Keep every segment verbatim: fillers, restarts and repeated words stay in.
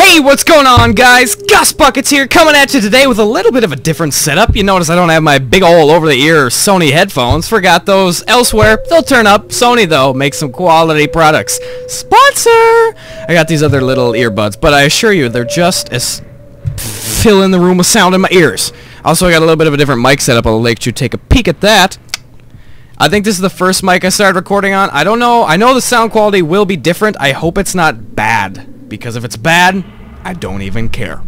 Hey, what's going on, guys? Gus Buckets here, coming at you today with a little bit of a different setup. You notice I don't have my big ol' over-the-ear Sony headphones. Forgot those elsewhere. They'll turn up. Sony, though, makes some quality products. Sponsor! I got these other little earbuds, but I assure you, they're just as filling the room with sound in my ears. Also, I got a little bit of a different mic setup. I'll let you take a peek at that. I think this is the first mic I started recording on. I don't know. I know the sound quality will be different. I hope it's not bad, because if it's bad, I don't even care.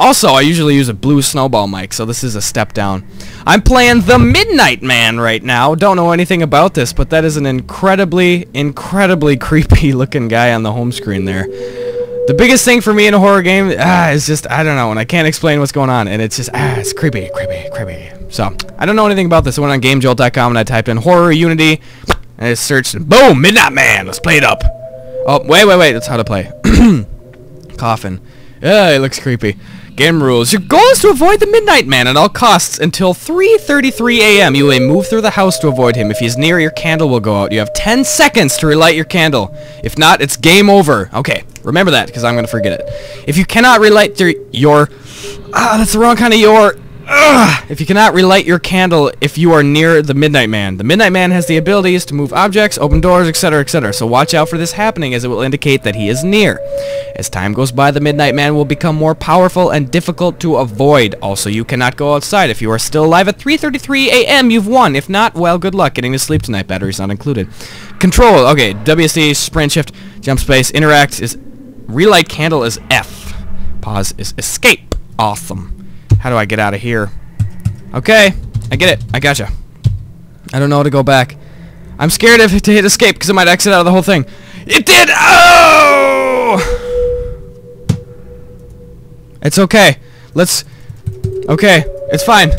Also, I usually use a blue snowball mic, so this is a step down. I'm playing the Midnight Man right now. Don't know anything about this, but that is an incredibly, incredibly creepy looking guy on the home screen there. The biggest thing for me in a horror game ah, is just, I don't know, and I can't explain what's going on, and it's just, ah, it's creepy, creepy, creepy. So, I don't know anything about this. I went on game jolt dot com and I typed in horror unity, and I searched, and boom, Midnight Man, let's play it up. Oh, wait, wait, wait, that's how to play. Coffin. Yeah, it looks creepy. Game rules. Your goal is to avoid the Midnight Man at all costs. Until three thirty-three A M you may move through the house to avoid him. If he's near, your candle will go out. You have ten seconds to relight your candle. If not, it's game over. Okay, remember that, because I'm going to forget it. If you cannot relight your... your ah, that's the wrong kind of your... Ugh. If you cannot relight your candle if you are near the Midnight Man. The Midnight Man has the abilities to move objects, open doors, et cetera, et cetera. So watch out for this happening, as it will indicate that he is near. As time goes by, the Midnight Man will become more powerful and difficult to avoid. Also, you cannot go outside. If you are still alive at three thirty-three A M, you've won. If not, well, good luck getting to sleep tonight. Batteries not included. Control. Okay, W S D, sprint shift, jump space, interact is... Relight candle is F. Pause is escape. Awesome. How do I get out of here? Okay, I get it. I gotcha. I don't know how to go back. I'm scared of to hit escape because it might exit out of the whole thing. It did! Oh! It's okay. Let's... Okay, it's fine.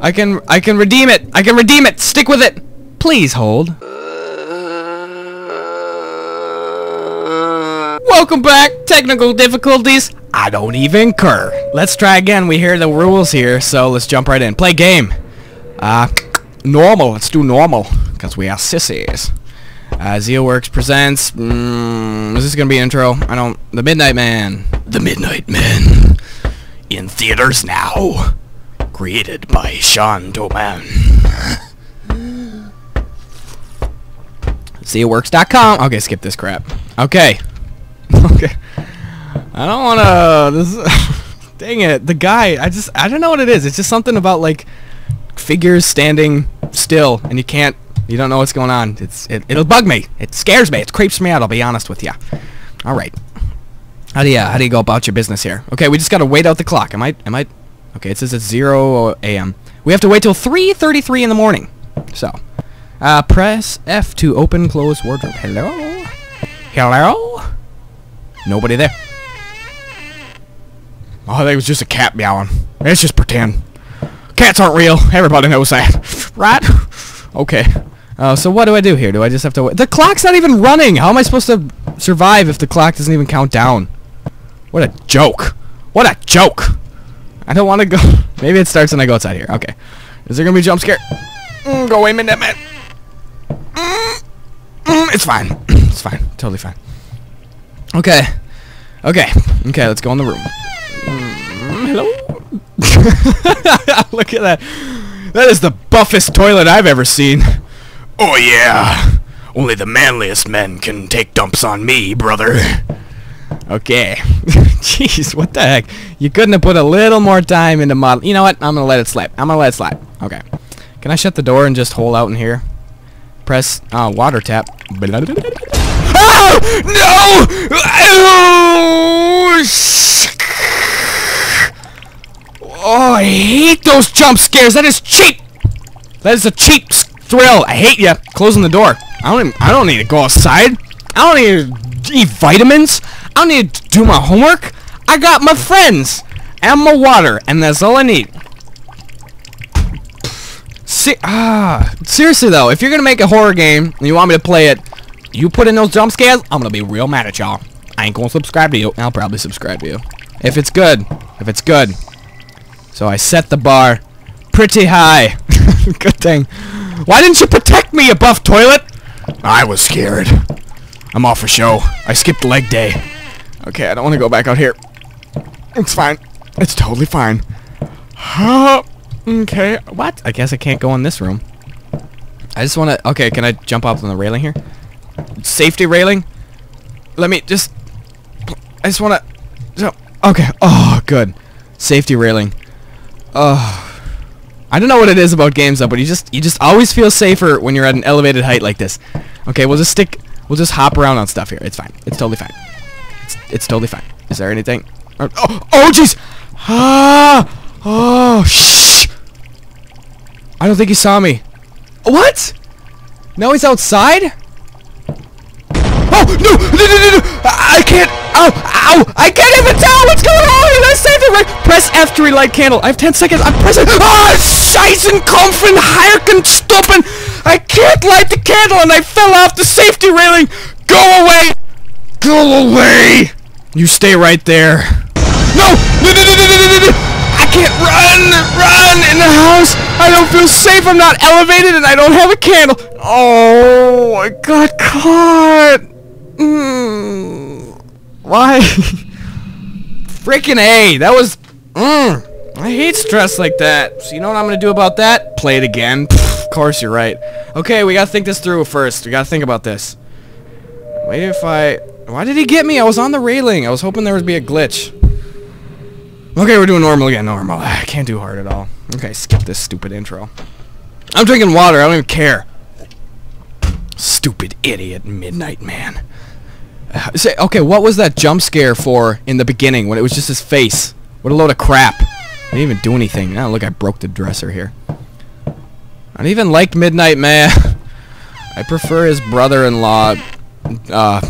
I can... I can redeem it. I can redeem it. Stick with it. Please hold. Welcome back. Technical difficulties. I don't even care. Let's try again. We hear the rules here, so let's jump right in. Play game. Uh, normal. Let's do normal, because we are sissies. Uh, Zeoworks presents... Mm, is this going to be an intro? I don't... The Midnight Man. The Midnight Man. In theaters now. Created by Sean Doman. Zeoworks dot com. Okay, skip this crap. Okay. Okay. I don't wanna... This, dang it, the guy, I just, I don't know what it is. It's just something about, like, figures standing still, and you can't, you don't know what's going on. It's, it, it'll bug me. It scares me. It creeps me out, I'll be honest with ya. Alright. How do you, how do you go about your business here? Okay, we just gotta wait out the clock. Am I, am I, okay, it says it's zero A M We have to wait till three thirty-three in the morning. So, uh, press F to open, close wardrobe. Hello? Hello? Nobody there. Oh, I think it was just a cat meowing. Let's just pretend. Cats aren't real. Everybody knows that. Right? Okay. Uh, so what do I do here? Do I just have to wait? The clock's not even running! How am I supposed to survive if the clock doesn't even count down? What a joke. What a joke! I don't want to go... Maybe it starts when I go outside here. Okay. Is there gonna be a jump scare? Mm, go away, Midnight Man. Mm, mm, it's fine. It's fine. Totally fine. Okay. Okay. Okay, let's go in the room. Hello? Look at that. That is the buffest toilet I've ever seen. Oh yeah. Only the manliest men can take dumps on me, brother. Okay. Jeez, what the heck? You couldn't have put a little more time into model. You know what? I'm gonna let it slide. I'm gonna let it slide. Okay. Can I shut the door and just hole out in here? Press uh, water tap. Oh! No! Oh! Oh, I hate those jump scares. That is cheap. That is a cheap thrill. I hate you. Closing the door. I don't. Even, I don't need to go outside. I don't need to eat vitamins. I don't need to do my homework. I got my friends and my water, and that's all I need. See, ah, seriously though, if you're gonna make a horror game and you want me to play it, you put in those jump scares. I'm gonna be real mad at y'all. I ain't gonna subscribe to you. I'll probably subscribe to you if it's good. If it's good. So I set the bar pretty high. Good thing. Why didn't you protect me, you buff toilet? I was scared. I'm off for show. I skipped leg day. Okay, I don't want to go back out here. It's fine. It's totally fine. Okay, what? I guess I can't go in this room. I just want to... Okay, can I jump off on the railing here? Safety railing? Let me just... I just want to... Okay, oh, good. Safety railing. Oh... I don't know what it is about games, though, but you just you just always feel safer when you're at an elevated height like this. Okay, we'll just stick... We'll just hop around on stuff here. It's fine. It's totally fine. It's, it's totally fine. Is there anything? Oh, oh, jeez! Ah! Oh, shh! I don't think he saw me. What? Now he's outside? Oh, no! No, no, no, no! I can't! Ow! Ow! I can't even tell what's going on! Let's save it right! Press F to relight candle. I have ten seconds. I'm pressing... Ah! Scheißen, Kampfen, Heirken, Stuppen! I can't light the candle and I fell off the safety railing! Go away! Go away! You stay right there. No! No, no, no, no, no, no, no! I can't run! Run! In the house! I don't feel safe! I'm not elevated and I don't have a candle! Oh, I got caught! Mm. Why? Freaking A! That was... Mm. I hate stress like that. So you know what I'm gonna do about that? Play it again. Pfft, of course you're right. Okay, we gotta think this through first. We gotta think about this. Wait if I... Why did he get me? I was on the railing. I was hoping there would be a glitch. Okay, we're doing normal again. Normal. I can't do hard at all. Okay, skip this stupid intro. I'm drinking water. I don't even care. Stupid idiot Midnight Man. Uh, say, okay, what was that jump scare for in the beginning when it was just his face? What a load of crap. I didn't even do anything. Now look, I broke the dresser here. I don't even like Midnight Man. I prefer his brother-in-law, uh,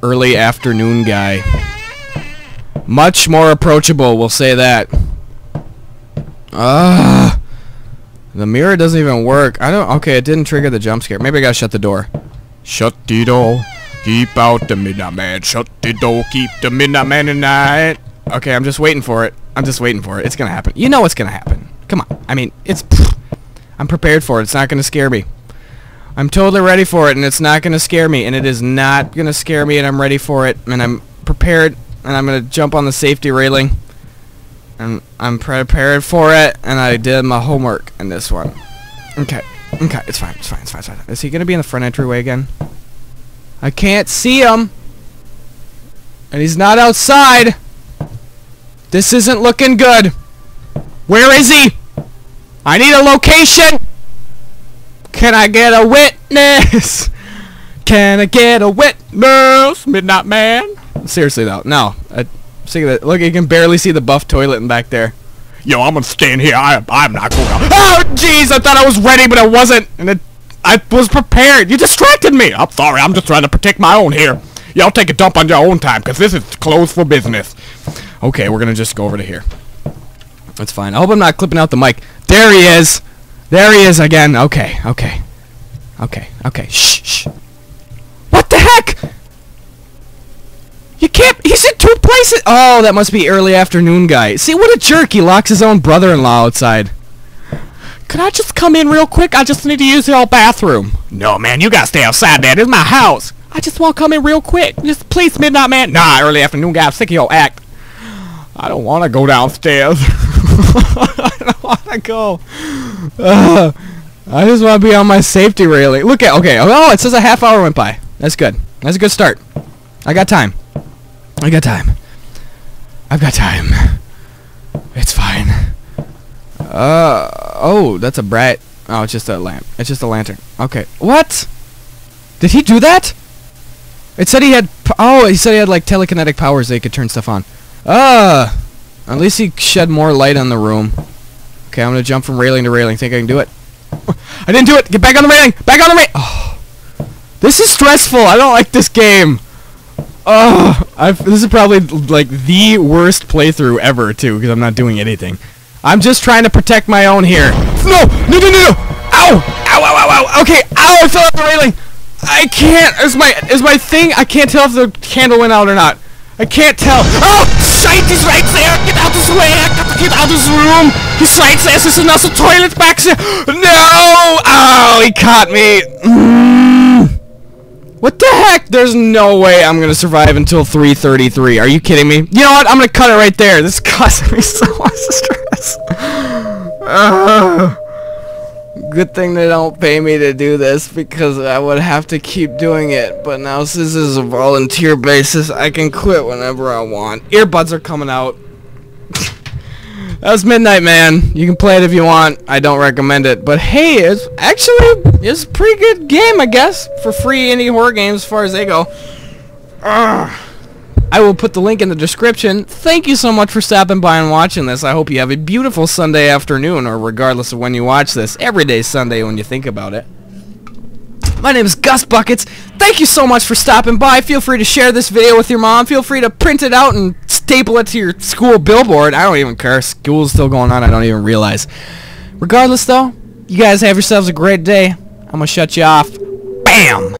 early afternoon guy. Much more approachable, we'll say that. Ah, the mirror doesn't even work. I don't. Okay, it didn't trigger the jump scare. Maybe I gotta shut the door. Shut the door. Keep out the Midnight Man. Shut the door. Keep the Midnight Man tonight. Okay, I'm just waiting for it. I'm just waiting for it. It's gonna happen. You know it's gonna happen. Come on. I mean, it's... I'm prepared for it. It's not gonna scare me. I'm totally ready for it, and it's not gonna scare me. And it is not gonna scare me, and I'm ready for it. And I'm prepared, and I'm gonna jump on the safety railing. And I'm prepared for it, and I did my homework in this one. Okay. Okay, it's fine. It's fine. It's fine. It's fine. Is he gonna be in the front entryway again? I can't see him. And he's not outside. This isn't looking good. Where is he? I need a location. Can I get a witness? Can I get a witness? Midnight Man. Seriously though, no. I, that. Look, you can barely see the buff toilet in back there. Yo, I'm gonna stand here. I, I'm not going out. Oh, jeez, I thought I was ready, but I wasn't. And it, I was prepared. You distracted me. I'm sorry. I'm just trying to protect my own here. Y'all take a dump on your own time, because this is closed for business. Okay, we're going to just go over to here. That's fine. I hope I'm not clipping out the mic. There he is. There he is again. Okay, okay. Okay, okay. Shh, shh. What the heck? You can't... He's in two places. Oh, that must be early afternoon guy. See, what a jerk. He locks his own brother-in-law outside. Could I just come in real quick? I just need to use your bathroom. No, man. You got to stay outside, man. This is my house. I just want to come in real quick. Just please, Midnight Man. Nah, early afternoon guy. I'm sick of your act. I don't want to go downstairs. I don't want to go. Uh, I just want to be on my safety railing. Look at, okay. Oh, it says a half hour went by. That's good. That's a good start. I got time. I got time. I've got time. It's fine. Uh, oh, that's a bright. Oh, it's just a lamp. It's just a lantern. Okay. What? Did he do that? It said he had, oh, he said he had like telekinetic powers that he could turn stuff on. Uh, at least he shed more light on the room. Okay, I'm gonna jump from railing to railing. Think I can do it? I didn't do it. Get back on the railing. Back on the railing. Oh, this is stressful. I don't like this game. Oh, I've, this is probably like the worst playthrough ever too, because I'm not doing anything. I'm just trying to protect my own here. No, no, no, no, no. Ow, ow, ow, ow, ow. Okay, ow, I fell off the railing. I can't. Is my is my thing? I can't tell if the candle went out or not. I can't tell. Oh, shite, he's right there. Get out this way. I got to get out this room. He's right there. There's another toilet back there. No. Oh, he caught me. Mm. What the heck? There's no way I'm gonna survive until three thirty-three. Are you kidding me? You know what? I'm gonna cut it right there. This is causing me so much stress. Uh, good thing they don't pay me to do this, because I would have to keep doing it. But now since this is a volunteer basis, I can quit whenever I want. Earbuds are coming out. That was Midnight Man. You can play it if you want. I don't recommend it. But hey, it's actually it's a pretty good game, I guess. For free indie horror games as far as they go. Ugh. I will put the link in the description. Thank you so much for stopping by and watching this. I hope you have a beautiful Sunday afternoon, or regardless of when you watch this. Every day Sunday when you think about it. My name is Gus Buckets. Thank you so much for stopping by. Feel free to share this video with your mom. Feel free to print it out and staple it to your school billboard. I don't even care. School's still going on. I don't even realize. Regardless, though, you guys have yourselves a great day. I'm going to shut you off. Bam!